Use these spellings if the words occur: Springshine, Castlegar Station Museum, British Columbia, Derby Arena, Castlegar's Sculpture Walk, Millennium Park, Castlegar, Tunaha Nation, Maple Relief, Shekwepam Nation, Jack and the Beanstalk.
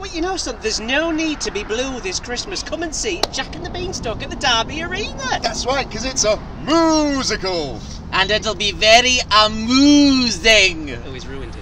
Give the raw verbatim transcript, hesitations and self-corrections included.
Well, you know something, there's no need to be blue this Christmas. Come and see Jack and the Beanstalk at the Derby Arena. That's right, because it's a musical. And it'll be very amusing. Oh, he's ruined it.